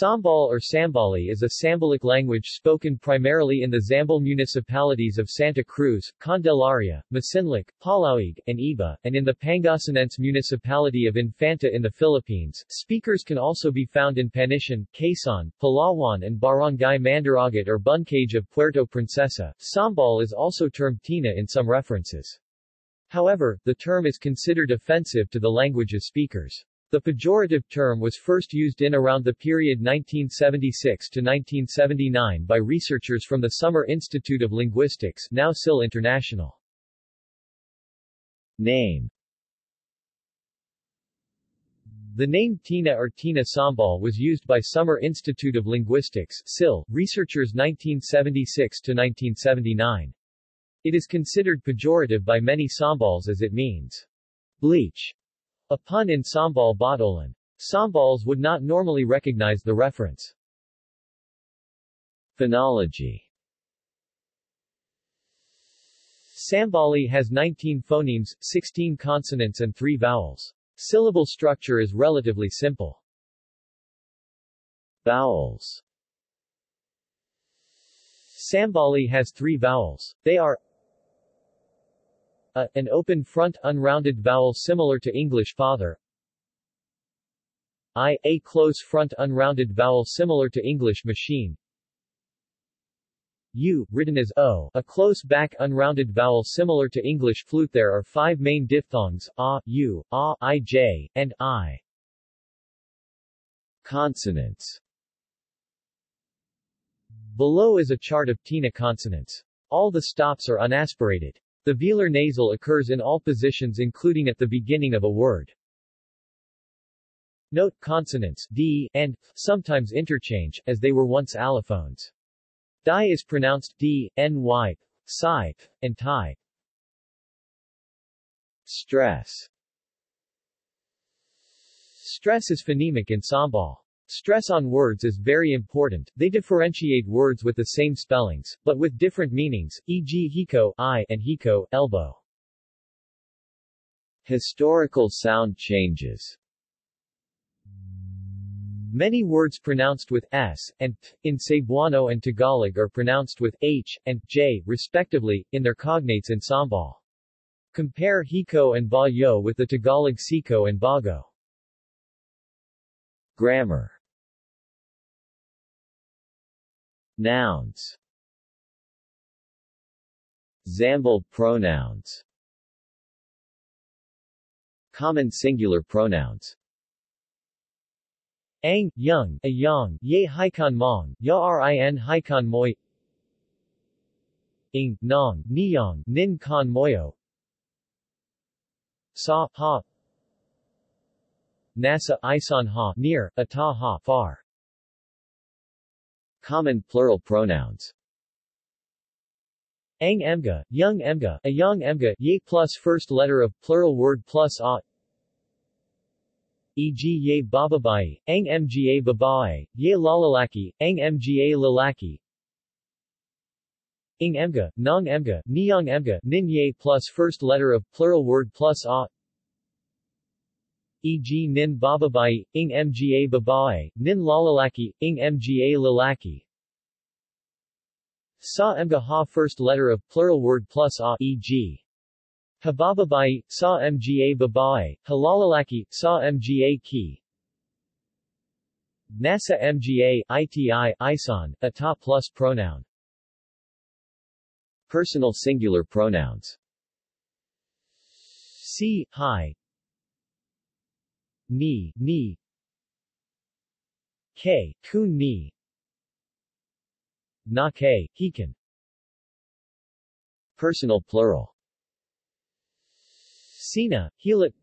Sambal or Sambali is a Sambalic language spoken primarily in the Zambal municipalities of Santa Cruz, Candelaria, Masinloc, Palauig, and Iba, and in the Pangasinense municipality of Infanta in the Philippines. Speakers can also be found in Panitian, Quezon, Palawan, and Barangay Mandaragat or Buncag of Puerto Princesa. Sambal is also termed Tina in some references. However, the term is considered offensive to the language's speakers. The pejorative term was first used in around the period 1976 to 1979 by researchers from the Summer Institute of Linguistics, now SIL International. Name. The name Tina or Tina Sambal was used by Summer Institute of Linguistics researchers 1976 to 1979. It is considered pejorative by many Sambals as it means bleach, a pun in Sambal Botolan. Sambals would not normally recognize the reference. Phonology. Sambali has 19 phonemes, 16 consonants and 3 vowels. Syllable structure is relatively simple. Vowels. Sambali has 3 vowels. They are a, an open front unrounded vowel similar to English father. I, a close front unrounded vowel similar to English machine. U, written as o, a close back unrounded vowel similar to English flute. There are 5 main diphthongs, a, u, a, I, j, and I. Consonants. Below is a chart of Tina consonants. All the stops are unaspirated. The velar nasal occurs in all positions including at the beginning of a word. Note, consonants d and sometimes interchange, as they were once allophones. Di is pronounced d, ny, psi, and tie. Stress. Stress is phonemic in Sambal. Stress on words is very important. They differentiate words with the same spellings, but with different meanings, e.g. hiko, I, and hiko, elbow. Historical sound changes. Many words pronounced with s and t in Cebuano and Tagalog are pronounced with h and j, respectively, in their cognates in Sambal. Compare hiko and ba-yo with the Tagalog siko and bago. Grammar. Nouns. Zambal pronouns. Common singular pronouns. Ang, young, a young, ye haikan mong, yarin haikan moy. Ing, nong, niyong, nin kan moyo. Sa, ha. Nasa, isan ha, near, ata ha, far. Common plural pronouns. Ang emga, young emga, a young emga, ye plus first letter of plural word plus a. E.g. ye bababae, ang mga babae, ye lalalaki, ang mga lalaki. Ing emga, nong emga, niyong emga, nin ye plus first letter of plural word plus a. E.g. nin bababae, ing mga babae, nin lalalaki, ing mga lalaki. Sa mga ha first letter of plural word plus a, e.g. habababae, sa mga babae, halalalaki, sa mga ki. Nasa mga, iti, isan, ata plus pronoun. Personal singular pronouns. Si, hi. Ni, ni. K, kun ni. Na k, hikan. Personal plural. Sina, hilat.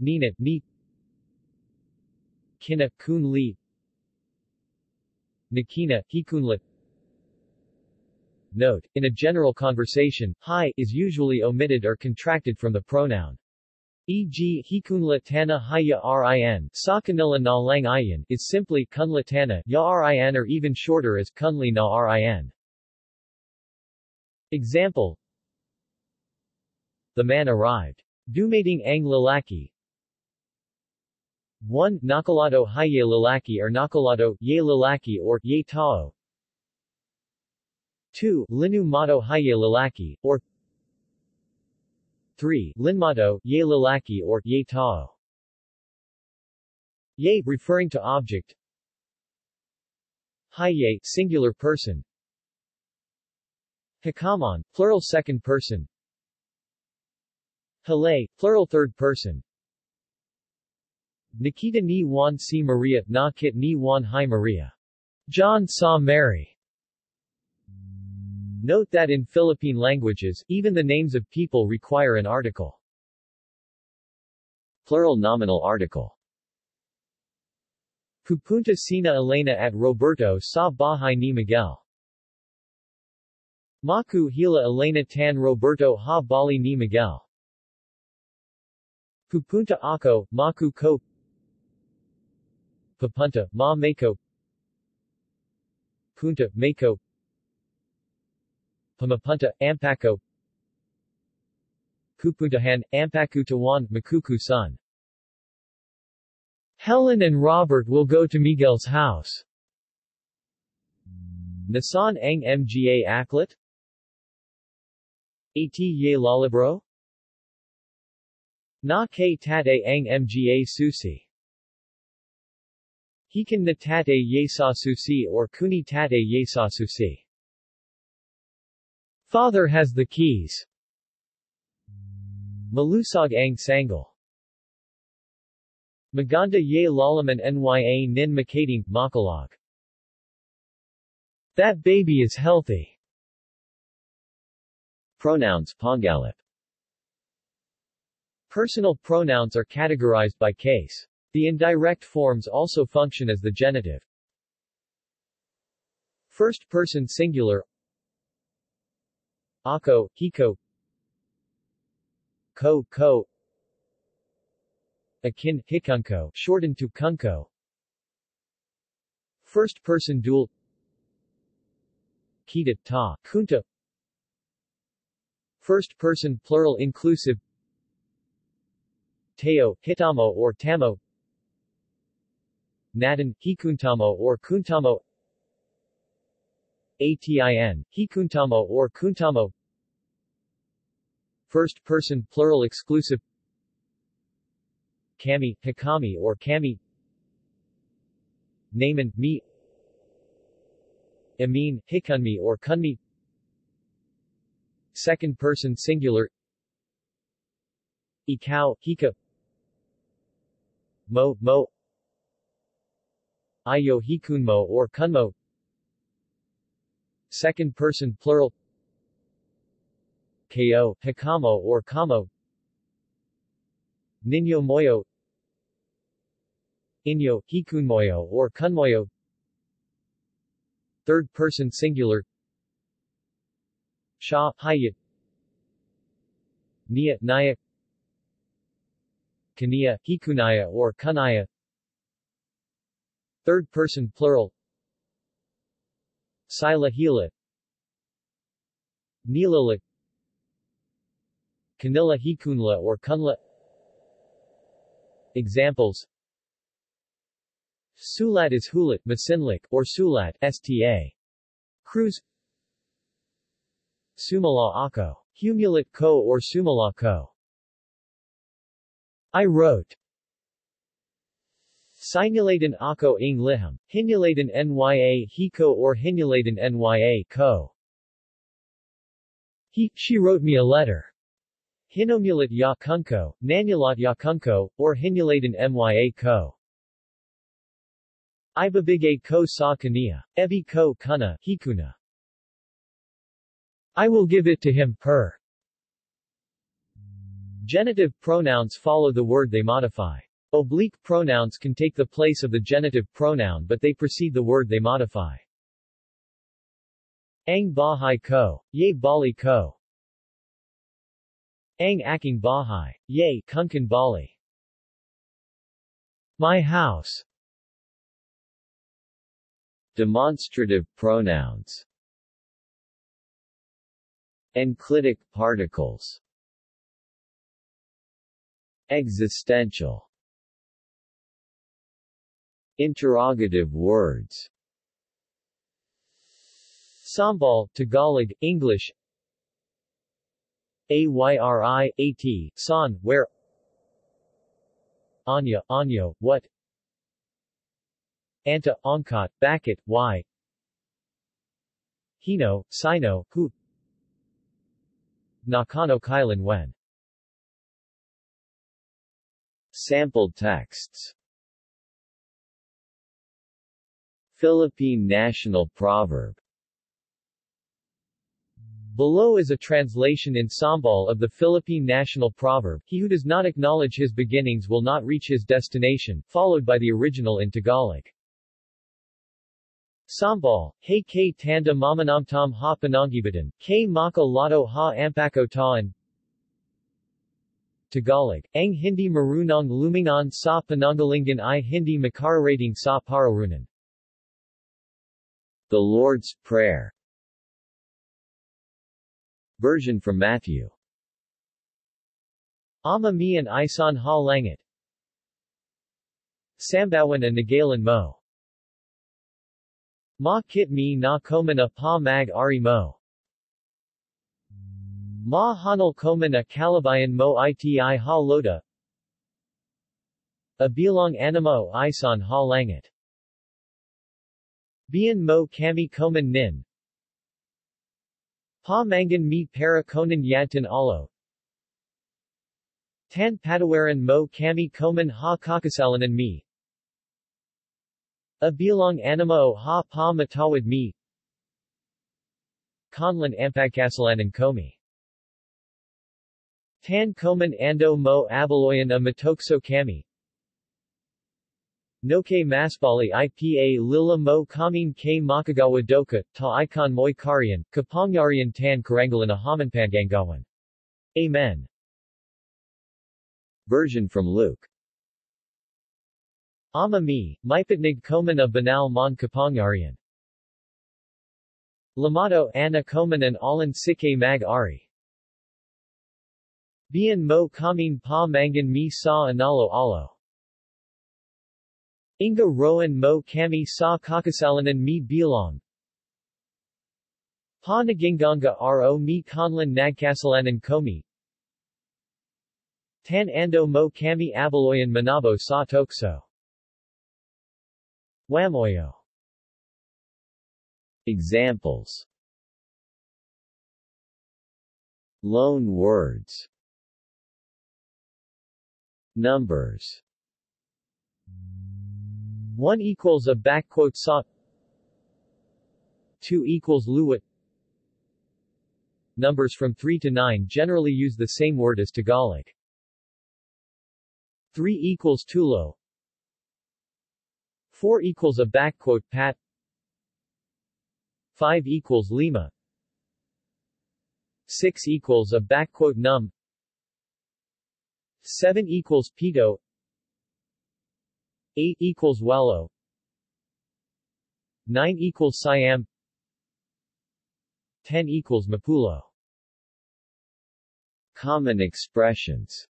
Nina, ni. Kina, kunli. Nakina, hikunlat. Note, in a general conversation, hi is usually omitted or contracted from the pronoun. E.g. hikunla tana hiya rin, sa kanila na lang iyan, is simply kunla tana ya rin or even shorter as kunli na rin. Example. The man arrived. Dumating ang lalaki. 1. Nakalado Haye Lalaki or Nakalado, Ye Lalaki or Ye Tao. 2. Linu Mato Haye Lalaki, or 3. Linmato, Ye Lalaki or Ye Tao. Ye, referring to object. Haye, singular person. Hakaman, plural second person. Halay, plural third person. Nikita ni Juan si Maria, na kit ni Juan hi Maria. John saw Mary. Note that in Philippine languages, even the names of people require an article. Plural nominal article. Pupunta sina Elena at Roberto sa bahay ni Miguel. Maku hila Elena tan Roberto ha bali ni Miguel. Pupunta ako, maku ko. Papunta, ma mako. Punta, mako. Pamapunta, ampako. Pupuntahan, ampaku tawan, makuku son. Helen and Robert will go to Miguel's house. Nasan ang mga aklat? Iti ye lalibro? Na kay tate ang mga susi. Hikan na tate yesa susi or kuni tate yesa susi. Father has the keys. Malusog ang sangal. Maganda ye lalaman nya nin makating, makalog. That baby is healthy. Pronouns Pangalip. Personal pronouns are categorized by case. The indirect forms also function as the genitive. First person singular Ako, Hiko Ko, Ko Akin, Hikunko shortened to Kunko. First person dual Kita, Ta, Kunta. First person plural inclusive Teo, Hitamo or Tamo. Nadan, Hikuntamo or Kuntamo. Atin, Hikuntamo or Kuntamo. First person plural exclusive Kami, Hikami or Kami. Naman, Mi. Amin, Hikunmi or Kunmi. Second person singular Ikaw, Hika. Mo, Mo. Ayo Hikunmo or Kunmo. Second person plural Ko, Hikamo or Kamo. Ninyo Moyo Inyo, Hikunmoyo or Kunmoyo. Third person singular Sha, Hayat Nia, Naya Kaniya, Hikunaya or Kunaya. Third person plural Sila Hila Nilala Kanila Hikunla or Kunla. Examples Sulat is Hulat, Masinloc, or Sulat, Sta. Cruz Sumala Ako. Humulat Ko or Sumala Ko. I wrote. Sinuladan Ako ng Liham. Hinuladan Nya Hiko or Hinuladan Nya Ko. He, she wrote me a letter. Hinumulat Ya Kunko, Nanulat Ya Kunko, or Hinuladan Nya Ko. Ibabigay Ko sa Kaniya. Ebi Ko Kuna, Hikuna. I will give it to him, per. Genitive pronouns follow the word they modify. Oblique pronouns can take the place of the genitive pronoun but they precede the word they modify. Ang bahay ko, ye bali ko. Ang aking bahay, ye kunkan bali. My house. Demonstrative pronouns. Enclitic particles. Existential. Interrogative words. Sambal, Tagalog, English. Ayri, at, san, where. Anya, anyo, what. Anta, angkat, back at, why. Hino, sino, who. Nakano Kailan, when. Sampled texts. Philippine National Proverb. Below is a translation in Sambal of the Philippine National Proverb, he who does not acknowledge his beginnings will not reach his destination, followed by the original in Tagalog. Sambal, Hey K Tanda Mamanamtam Ha Panangibatan, K Maka Lado Ha Ampako Taan. Tagalog, Ang Hindi Marunong Lumingon Sa Panangalingan I Hindi Makararating Sa Pararunan. The Lord's Prayer. Version from Matthew. Ama Mian Isan Ha Langat. Sambawan a Nagalan Mo. Ma kit mi na komana pa mag ari mo. Ma hanal komana kalabayan mo iti ha loda. Abilong animo isan ha langat. Bian mo kami koman nin. Pa mangan mi para konan yatan alo. Tan padawaran mo kami koman ha kakasalanan mi. Abilong animo ha pa matawad mi. Conlan ampagkasalanan komi. Tan koman ando mo abaloyan a matokso kami. Noke maspali ipa lila mo kamin k makagawa doka, ta icon moy karyan, kapangyarian tan karangalan a hamanpangangawan. Amen. Version from Luke. Ama mi, mipatnig koman a banal mon kapangyarian. Lamato ana koman an alan sike mag ari. Bian mo kamin pa mangan mi sa analo alo. Inga roan mo kami sa kakasalanan mi bilong. Pa naginganga ro mi conlan nagkasalanan komi. Tan ando mo kami abaloyan manabo sa tokso. Wamoyo. Examples. Loan words. Numbers. One equals a backquote sa. Two equals luwat. Numbers from 3 to 9 generally use the same word as Tagalog. 3 equals tulo. 4 equals a backquote pat. 5 equals lima. 6 equals a backquote num. 7 equals pito. 8 equals wallo. 9 equals siam. 10 equals mapulo. Common expressions.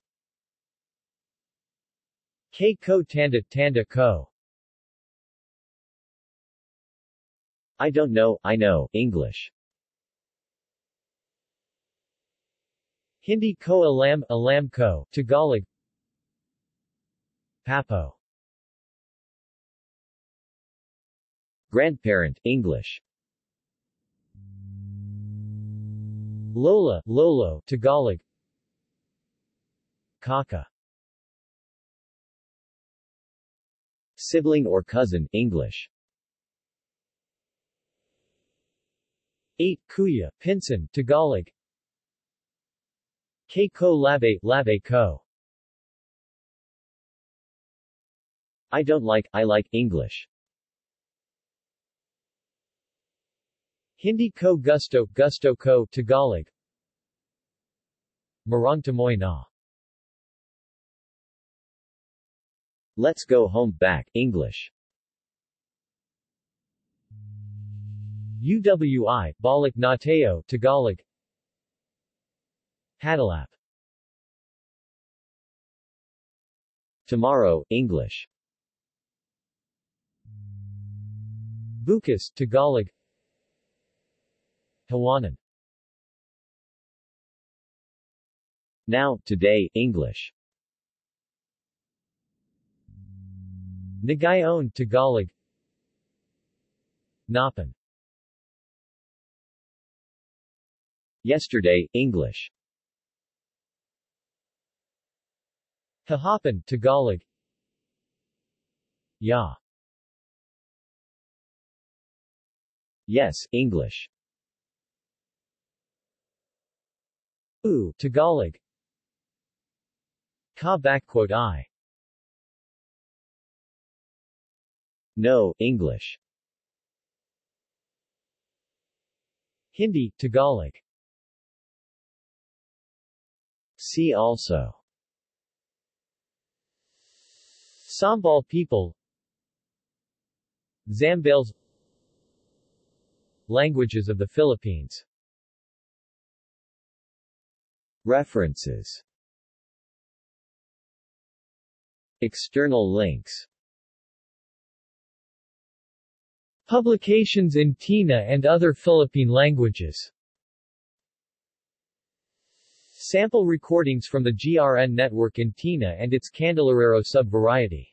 K ko tanda tanda ko. I don't know, I know, English. Hindi ko alam, alam ko, Tagalog. Papo. Grandparent, English. Lola, lolo, Tagalog. Kaka. Sibling or cousin, English. 8. Kuya, pinsan, Tagalog. K ko lave, lave ko. I don't like, I like, English. Hindi ko gusto, gusto ko, Tagalog. Marangtamoy na. Let's go home, back, English. Uwi, Balik na tayo, Tagalog. Hadalap. Tomorrow, English. Bukas, Tagalog Tawanan. Now, today, English Nagayon, Tagalog Napan. Yesterday, English Kahapan, Tagalog Ya. Yes, English U, Tagalog Ka /I. No, English Hindi, Tagalog See also Sambal people Zambales Languages of the Philippines References External links Publications in Tina and other Philippine languages Sample recordings from the GRN network in Tina and its Candelariero sub-variety.